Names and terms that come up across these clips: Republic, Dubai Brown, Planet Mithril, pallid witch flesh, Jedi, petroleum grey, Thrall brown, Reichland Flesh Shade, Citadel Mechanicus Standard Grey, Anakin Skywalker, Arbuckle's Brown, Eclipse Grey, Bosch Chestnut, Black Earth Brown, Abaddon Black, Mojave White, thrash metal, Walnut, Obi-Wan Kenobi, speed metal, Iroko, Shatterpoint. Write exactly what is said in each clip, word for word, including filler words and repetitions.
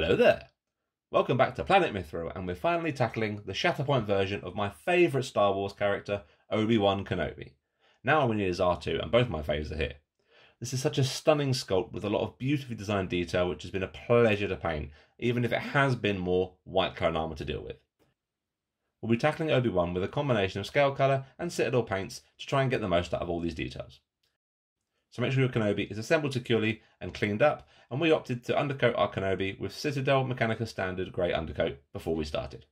Hello there! Welcome back to Planet Mithril, and we're finally tackling the Shatterpoint version of my favourite Star Wars character, Obi-Wan Kenobi. Now all we need is R two, and both my faves are here. This is such a stunning sculpt with a lot of beautifully designed detail which has been a pleasure to paint, even if it has been more white cone armour to deal with. We'll be tackling Obi-Wan with a combination of scale colour and Citadel Paints to try and get the most out of all these details. So make sure your Kenobi is assembled securely and cleaned up, and we opted to undercoat our Kenobi with Citadel Mechanicus Standard Grey undercoat before we started.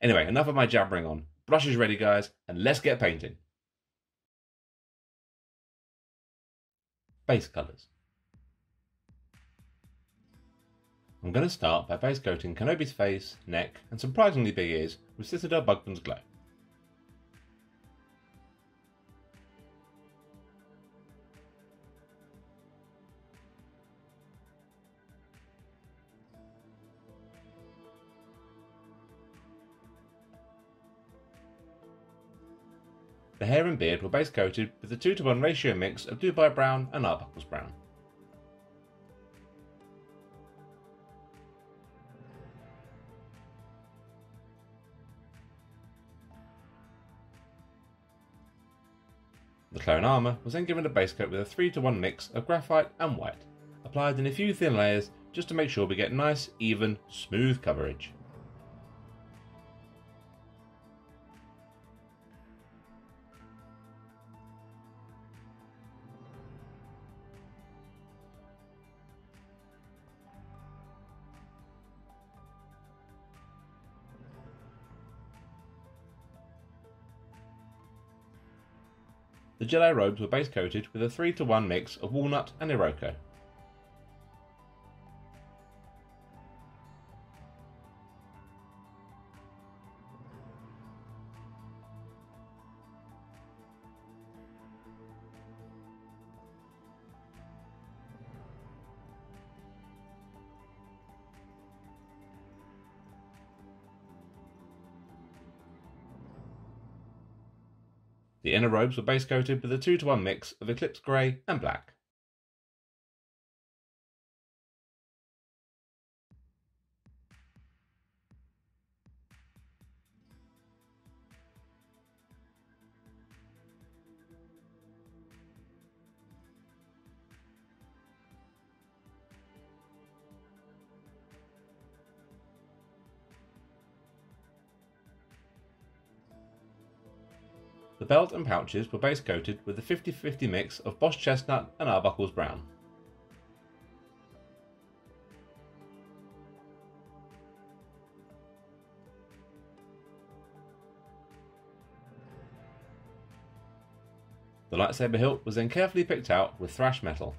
Anyway, enough of my jabbering on. Brushes ready guys, and let's get painting. Base colours. I'm going to start by base coating Kenobi's face, neck and surprisingly big ears with Citadel Bugman's Glow. The hair and beard were base coated with a two to one ratio mix of Dubai Brown and Arbuckle's Brown. The clone armour was then given a base coat with a three to one mix of graphite and white, applied in a few thin layers just to make sure we get nice, even, smooth coverage. The Jedi robes were base coated with a three to one mix of Walnut and Iroko. The inner robes were base coated with a two to one mix of Eclipse Grey and Black. The belt and pouches were base coated with a fifty fifty mix of Bosch Chestnut and Arbuckle's Brown. The lightsaber hilt was then carefully picked out with Thrash Metal.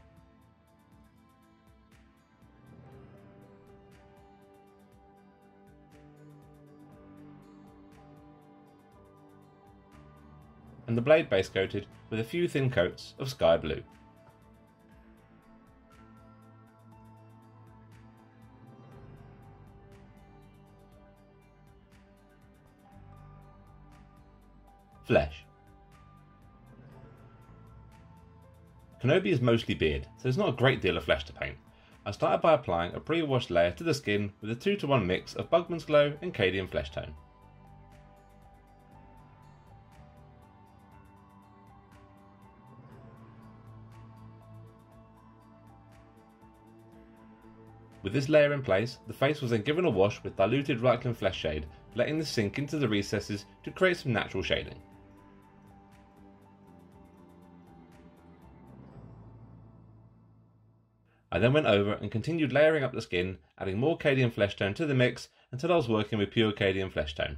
And the blade base coated with a few thin coats of sky blue. Flesh. Kenobi is mostly beard, so there's not a great deal of flesh to paint. I started by applying a pre-washed layer to the skin with a two to one mix of Bugman's Glow and Cadian Flesh Tone. With this layer in place, the face was then given a wash with diluted Reichland Flesh Shade, letting this sink into the recesses to create some natural shading. I then went over and continued layering up the skin, adding more Cadian Flesh Tone to the mix until I was working with pure Cadian Flesh Tone.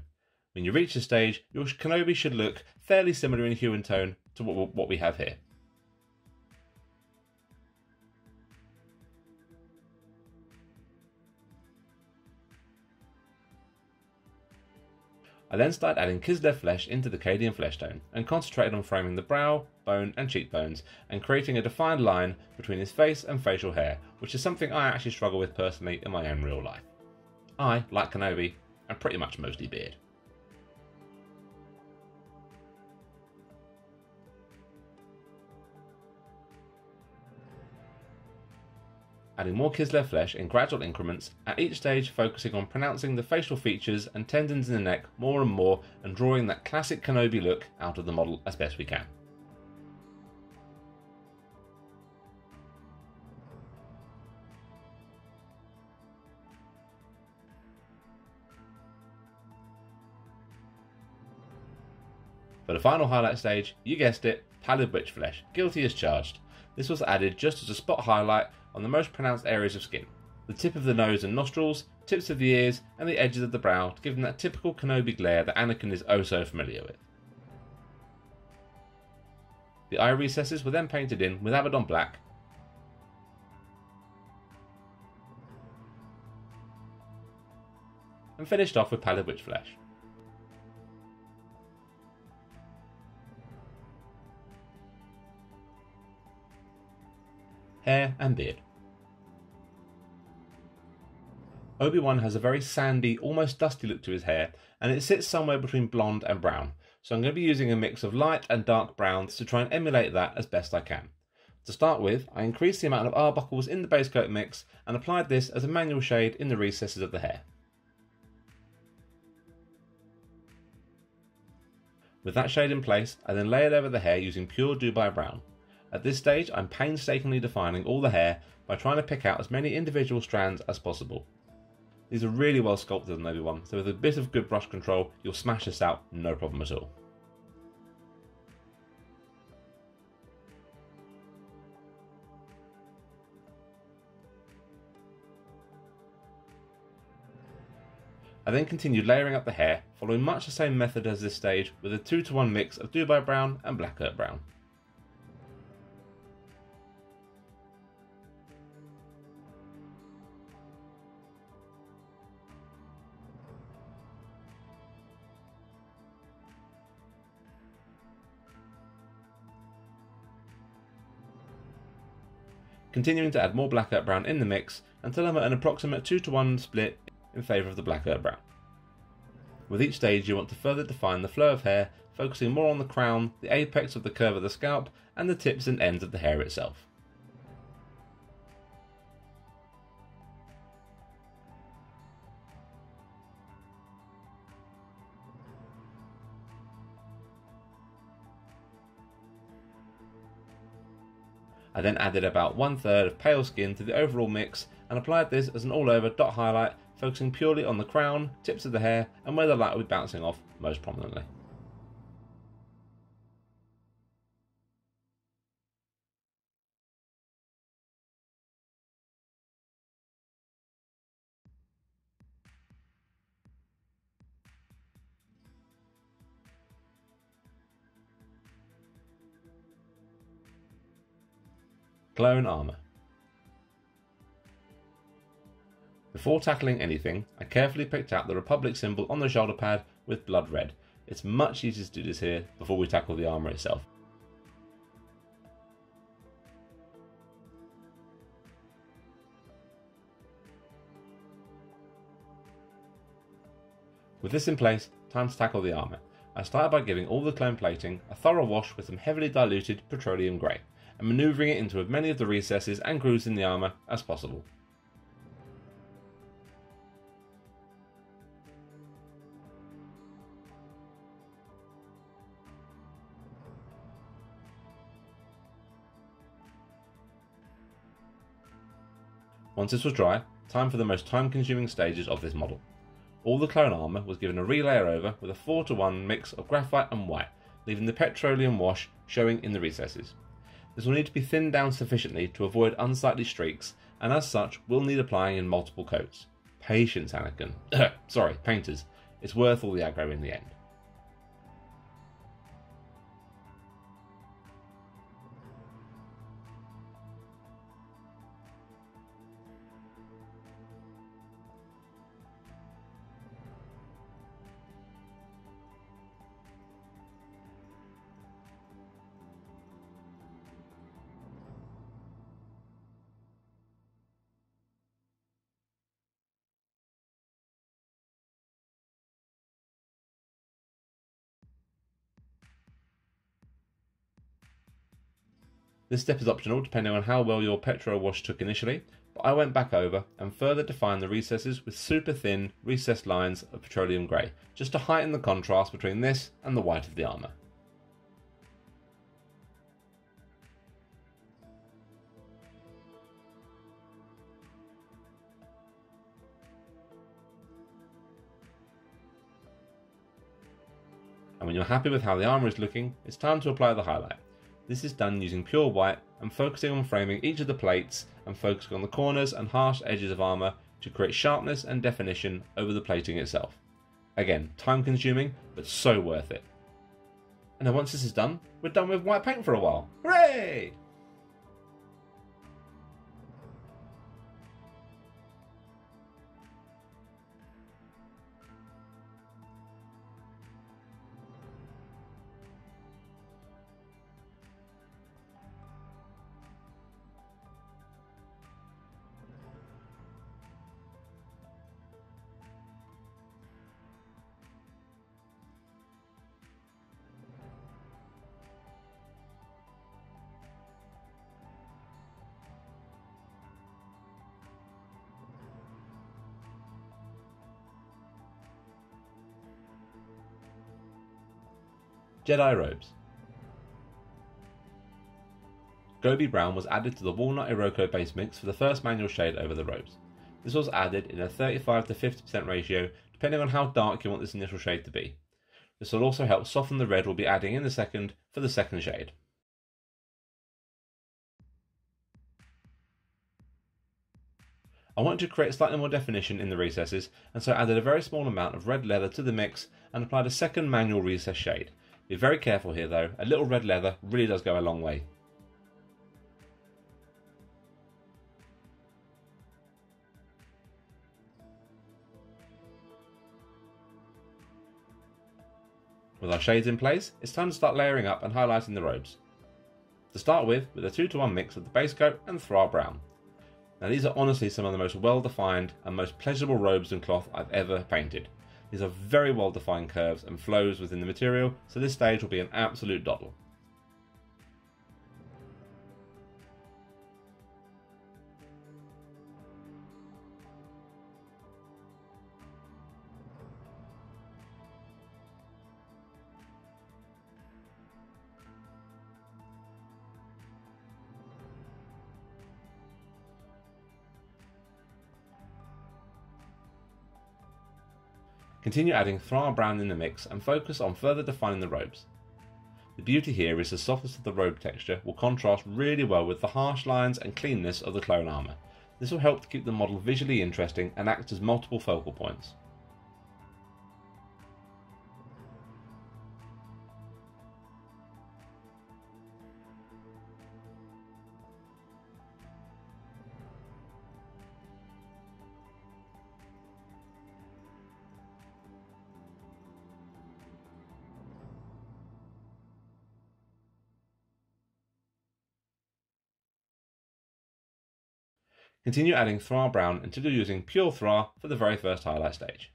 When you reach this stage, your Kenobi should look fairly similar in hue and tone to what we have here. I then started adding Kislev Flesh into the Cadian Flesh Tone and concentrated on framing the brow, bone and cheekbones and creating a defined line between his face and facial hair, which is something I actually struggle with personally in my own real life. I, like Kenobi, am pretty much mostly beard. adding more Kislev flesh in gradual increments, at each stage focusing on pronouncing the facial features and tendons in the neck more and more and drawing that classic Kenobi look out of the model as best we can. For the final highlight stage, you guessed it, pallid witch flesh, guilty as charged. This was added just as a spot highlight on the most pronounced areas of skin, the tip of the nose and nostrils, tips of the ears and the edges of the brow, to give them that typical Kenobi glare that Anakin is oh so familiar with. The eye recesses were then painted in with Abaddon Black, and finished off with pallid witch flesh. Hair and beard. Obi-Wan has a very sandy, almost dusty look to his hair, and it sits somewhere between blonde and brown, so I'm going to be using a mix of light and dark browns to try and emulate that as best I can. To start with, I increased the amount of Arbuckles in the base coat mix and applied this as a manual shade in the recesses of the hair. With that shade in place, I then layered over the hair using pure Dubai Brown. At this stage, I'm painstakingly defining all the hair by trying to pick out as many individual strands as possible. These are really well sculpted on Obi-Wan, so with a bit of good brush control, you'll smash this out no problem at all. I then continued layering up the hair, following much the same method as this stage, with a two to one mix of Dubai Brown and Black Earth Brown. Continuing to add more Black Earth Brown in the mix until I'm at an approximate two to one split in favour of the Black Earth Brown. With each stage you want to further define the flow of hair, focusing more on the crown, the apex of the curve of the scalp and the tips and ends of the hair itself. I then added about one third of pale skin to the overall mix and applied this as an all over dot highlight, focusing purely on the crown, tips of the hair and where the light will be bouncing off most prominently. Clone armour. Before tackling anything, I carefully picked out the Republic symbol on the shoulder pad with blood red. It's much easier to do this here before we tackle the armour itself. With this in place, time to tackle the armour. I started by giving all the clone plating a thorough wash with some heavily diluted petroleum grey, and manoeuvring it into as many of the recesses and grooves in the armour as possible. Once this was dry, time for the most time-consuming stages of this model. All the clone armour was given a re-layer over with a four to one mix of graphite and white, leaving the petroleum wash showing in the recesses. This will need to be thinned down sufficiently to avoid unsightly streaks, and as such will need applying in multiple coats. Patience, Anakin. Sorry, painters. It's worth all the aggro in the end. This step is optional depending on how well your petrol wash took initially, but I went back over and further defined the recesses with super thin recessed lines of petroleum grey, just to heighten the contrast between this and the white of the armour. And when you're happy with how the armour is looking, it's time to apply the highlight. This is done using pure white and focusing on framing each of the plates and focusing on the corners and harsh edges of armour to create sharpness and definition over the plating itself. Again, time consuming, but so worth it. And then once this is done, we're done with white paint for a while. Hooray! Jedi robes. Gobi Brown was added to the Walnut Iroko base mix for the first manual shade over the robes. This was added in a thirty-five to fifty percent ratio depending on how dark you want this initial shade to be. This will also help soften the red we'll be adding in the second for the second shade. I wanted to create slightly more definition in the recesses, and so added a very small amount of red leather to the mix and applied a second manual recess shade. Be very careful here though, a little red leather really does go a long way. With our shades in place, it's time to start layering up and highlighting the robes. To start with, with a two to one mix of the base coat and Thrall brown. Now these are honestly some of the most well-defined and most pleasurable robes and cloth I've ever painted. These are very well defined curves and flows within the material, so this stage will be an absolute doddle. Continue adding Thrall brown in the mix and focus on further defining the robes. The beauty here is the softness of the robe texture will contrast really well with the harsh lines and cleanness of the clone armour. This will help to keep the model visually interesting and act as multiple focal points. Continue adding Thrall brown until you're using pure Thrall for the very first highlight stage.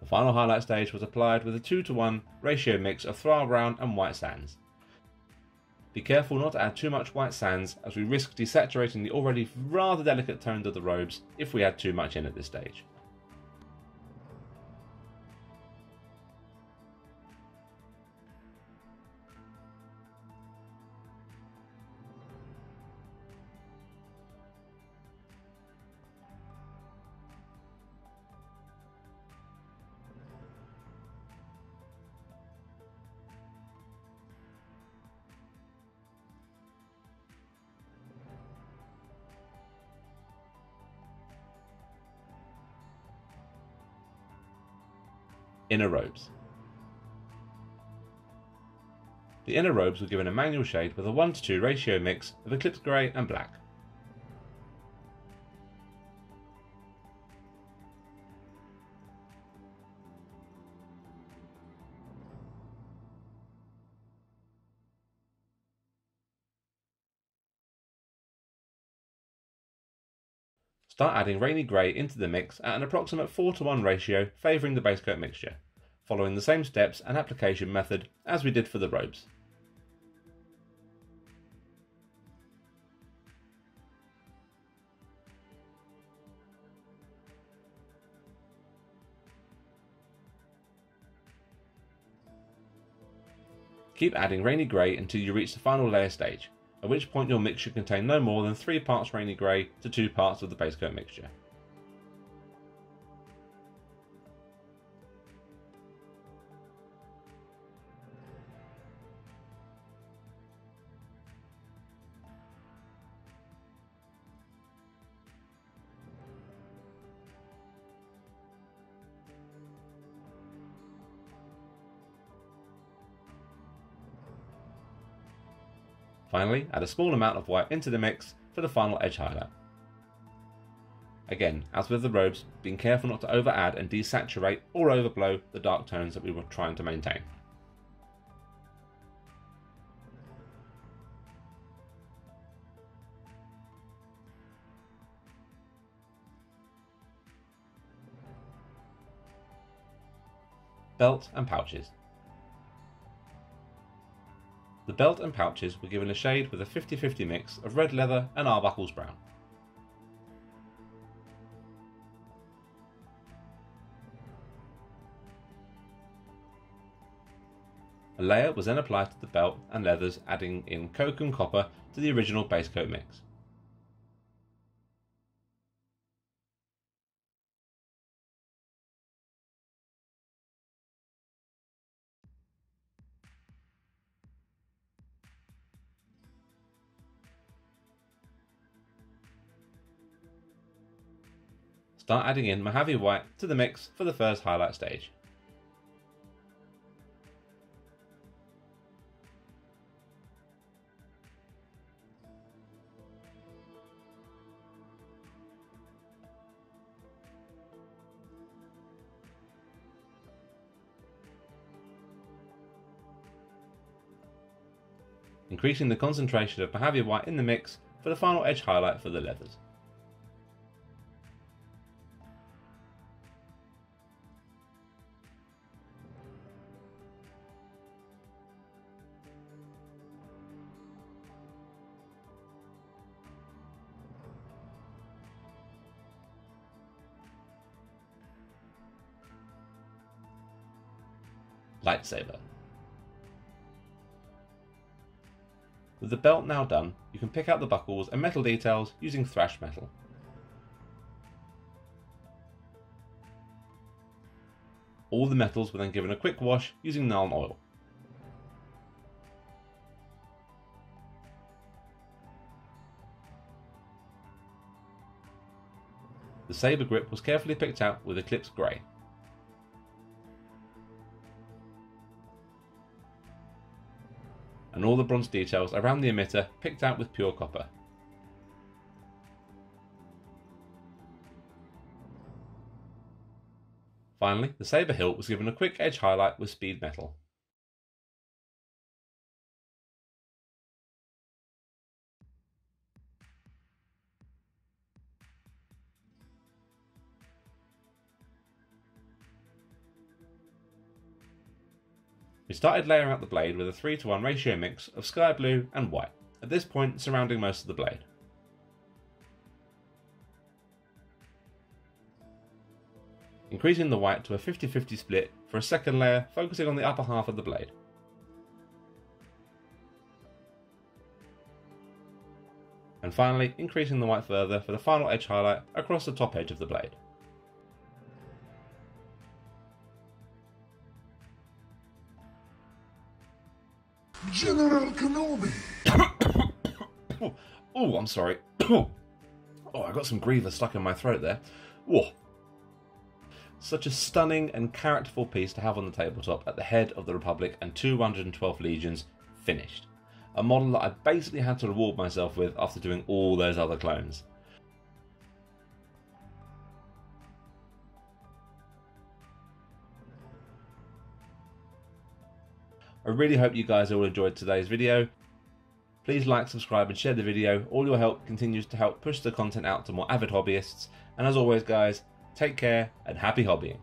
The final highlight stage was applied with a two to one ratio mix of Thrall brown and White Sands. Be careful not to add too much White Sands as we risk desaturating the already rather delicate tones of the robes if we add too much in at this stage. Inner robes. The inner robes were given a manual shade with a one to two ratio mix of Eclipse Grey and Black. Start adding Rainy Grey into the mix at an approximate four to one ratio, favouring the base coat mixture, following the same steps and application method as we did for the robes. Keep adding Rainy Grey until you reach the final layer stage, at which point your mix should contain no more than three parts Rainy Grey to two parts of the base coat mixture. Finally, add a small amount of white into the mix for the final edge highlight. Again, as with the robes, being careful not to over add and desaturate or overblow the dark tones that we were trying to maintain. Belt and pouches. The belt and pouches were given a shade with a fifty fifty mix of red leather and Arbuckle's Brown. A layer was then applied to the belt and leathers, adding in coke and copper to the original base coat mix. Start adding in Mojave White to the mix for the first highlight stage. Increasing the concentration of Mojave White in the mix for the final edge highlight for the leathers. Lightsaber. With the belt now done, you can pick out the buckles and metal details using Thrash Metal. All the metals were then given a quick wash using enamel oil. The saber grip was carefully picked out with Eclipse Grey. And all the bronze details around the emitter picked out with pure copper. Finally, the saber hilt was given a quick edge highlight with speed metal. We started layering out the blade with a three to one ratio mix of sky blue and white, at this point surrounding most of the blade. Increasing the white to a fifty fifty split for a second layer, focusing on the upper half of the blade. And finally, increasing the white further for the final edge highlight across the top edge of the blade. General Kenobi! oh, oh, I'm sorry. oh, I got some griever stuck in my throat there. Whoa. Such a stunning and characterful piece to have on the tabletop at the head of the Republic and two hundred twelve legions finished. A model that I basically had to reward myself with after doing all those other clones. I really hope you guys all enjoyed today's video. Please like, subscribe and share the video. All your help continues to help push the content out to more avid hobbyists. And as always guys, take care and happy hobbying.